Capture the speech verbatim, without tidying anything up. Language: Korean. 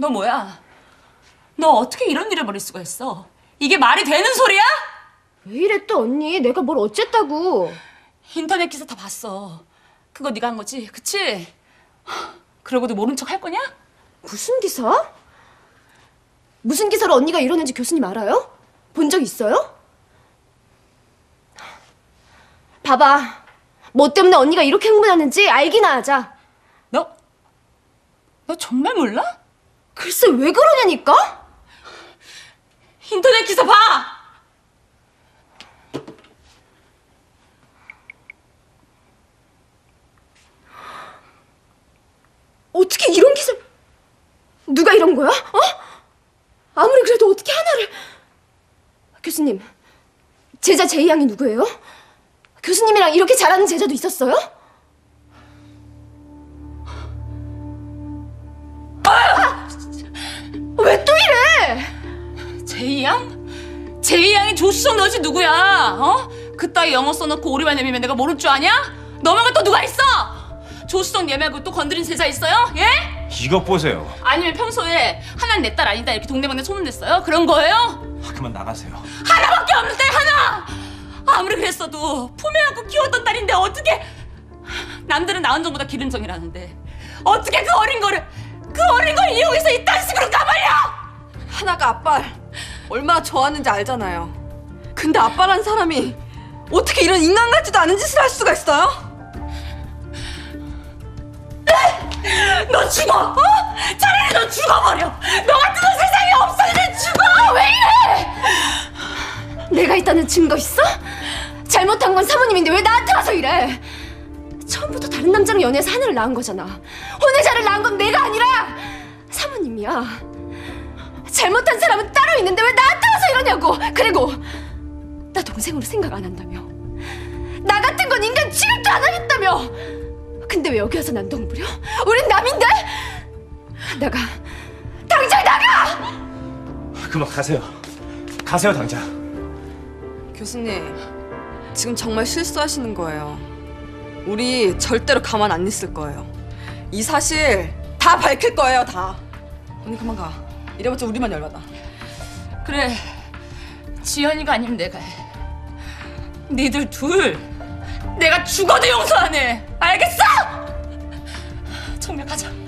너 뭐야? 너 어떻게 이런 일을 벌일 수가 있어? 이게 말이 되는 소리야? 왜 이래 또 언니? 내가 뭘 어쨌다고? 인터넷 기사 다 봤어. 그거 네가 한 거지, 그치? 그러고도 모른 척 할 거냐? 무슨 기사? 무슨 기사로 언니가 이러는지 교수님 알아요? 본 적 있어요? 봐봐, 뭐 때문에 언니가 이렇게 흥분하는지 알기나 하자. 너? 너 정말 몰라? 글쎄 왜 그러냐니까? 인터넷 기사 봐! 어떻게 이런 기사를... 누가 이런 거야? 어? 아무리 그래도 어떻게 하나를... 교수님, 제자 제이 양이 누구예요? 교수님이랑 이렇게 잘하는 제자도 있었어요? 아! 왜 또 이래? 제이 양? 제이 양이 조수석 너지 누구야? 어? 그따위 영어 써놓고 오리발 내밀면 내가 모를 줄 아냐? 너 말고 또 누가 있어? 조수석 얘 말고 또 건드린 제자 있어요? 예? 이것 보세요. 아니면 평소에 하나는 내 딸 아니다 이렇게 동네방네 소문냈어요? 그런 거예요? 아, 그만 나가세요. 하나밖에 없는데 하나! 아무리 그랬어도 품에 안고 키웠던 딸인데 어떻게 남들은 낳은 정보다 기른 정이라는데 어떻게 그 어린 거를 그 어린 걸 이용해서 이딴 식으로 까발려! 하나가 아빠를 얼마나 좋아하는지 알잖아요. 근데 아빠란 사람이 어떻게 이런 인간 같지도 않은 짓을 할 수가 있어요? 너 죽어! 어? 차라리 너 죽어버려! 너 같은 건 세상에 없어! 그냥 죽어! 왜 이래! 내가 있다는 증거 있어? 잘못한 건 사모님인데 왜 나한테 와서 이래! 처음부터 다른 남자랑 연애해서 하나를 낳은 거잖아. 혼외자를 낳은 건 내가 아니라 사모님이야. 잘못한 사람은 따로 있는데 왜 나한테 와서 이러냐고! 그리고 나 동생으로 생각 안 한다며. 나 같은 건 인간 취급도 안 하겠다며! 근데 왜 여기 와서 난동 부려? 우린 남인데? 나가! 당장 나가! 그만 가세요. 가세요 당장. 교수님, 지금 정말 실수하시는 거예요. 우리 절대로 가만 안 있을 거예요. 이 사실 다 밝힐 거예요, 다. 언니 그만 가. 이래봤자 우리만 열받아. 그래, 지연이가 아니면 내가 해. 니들 둘! 내가 죽어도 용서 안 해! 알겠어? 정리하자.